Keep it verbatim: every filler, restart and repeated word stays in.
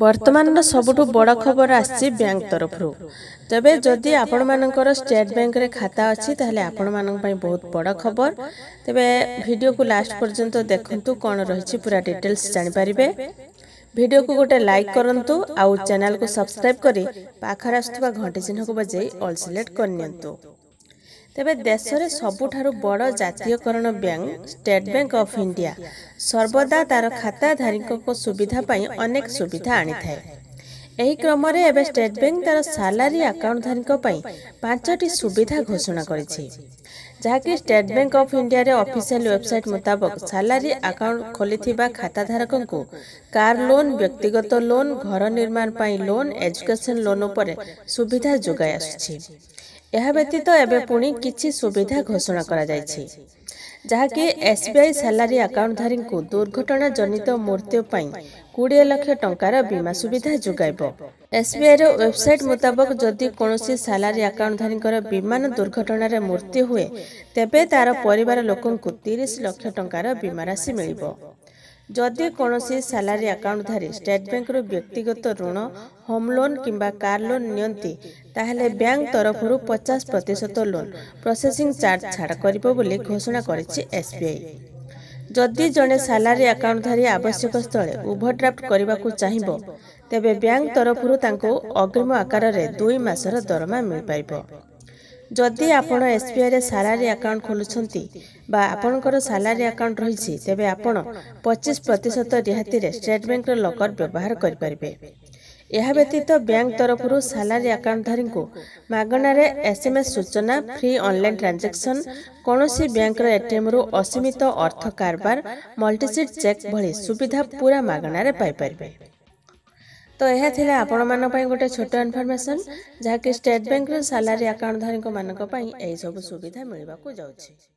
बर्तमान सबुठु बड़ा खबर आसी बैंक तरफरु। तबे जदि आपण मानकर स्टेट बैंक रे खाता अछि ताहले आपण मानन पई बहुत बड़ा खबर। तबे वीडियो को लास्ट पर्यंत देखंतु कोन रहिछि पूरा डिटेल्स जानि परिबे। वीडियो को गोटे लाइक करंतु आ चैनल को सब्सक्राइब करी पाखर आस्तुवा घंटी चिन्ह को बजाई ऑल सिलेक्ट करनियंतु। तबे देश रे सबुठारु बड़ जातीयकरण bank state bank of India सर्वदा तार खाताधारकों को सुविधा पाई अनेक सुविधा आनी थाए। एही क्रम रे एबे स्टेट बैंक तार सैलरी अकाउंट धारकों पाई पांचटी सुविधा घोषणा करिछि, जहाँकि स्टेट बैंक ऑफ इंडिया रे ऑफिशियल वेबसाइट मुताबिक सैलरी अकाउंट खोलिथिबा खाताधारकों को कार लोन, व्यक्तिगत लोन, घर निर्माण पाई लोन, एजुकेशन लोन उपर सुविधा जोगाई आछि। यह व्यतीत एवं पुणी किसी सुविधा घोषणा करा जायछि, जहाँकि एसबीआई सैलरी अकाउंट धारी को दुर्घटना जनित मृत्यु बीस लाख टंकार बीमा सुविधा जोगाइब। एसबीआई रो वेबसाइट मुताबिक जदि कोनोसी सैलरी अकाउंट धारी विमान दुर्घटन रे मृत्यु हुए तेबे तार परिवार लोकन को तीस लाख टंकार बीमा राशि मिलिबो। जदि कोनोसी सैलरी अकाउंट धारी स्टेट बैंक रो व्यक्तिगत ऋण, होम लोन किंबा कार लोन नियंती ताहले बैंक तरफ रु पचास प्रतिशत लोन प्रोसेसिंग चार्ज छाड़ करिबो बोली घोषणा करिछि एसबीआई। जदि जने सैलरी अकाउंट धारी आवश्यक स्थले ओवरड्राफ्ट करबाकू चाहिबो तेबे बैंक तरफ रु तांको अग्रिम आकार रे दुई मासर दरमा मिल पाइबो। जदि आपण एसबीआई रे सैलरी अकाउंट खोलुछंती बा आपणकर सैलरी अकाउंट रहिछि तेबे आपण पच्चीस प्रतिशत रियायती रे स्टेट बैंक रो लॉकर व्यवहार करि परिबे। यह व्यतीत बैंक तरफ रु सैलरी अकाउंट धारी को मागणा रे एसएमएस सूचना, फ्री ऑनलाइन ट्रांजैक्शन, कोनोसी बैंक रो एटीएम रु असीमित अर्थ कारबार, मल्टीसीट चेक भली सुविधा पूरा मागणा रे पाइ परिबे। तो यह थिले आपण मानन पई गोटे छोट इनफॉरमेशन, जहाँ कि स्टेट बैंक रे सैलरी अकाउंट धारक मानन पई एही सब सुविधा मिलवा को जाउछि।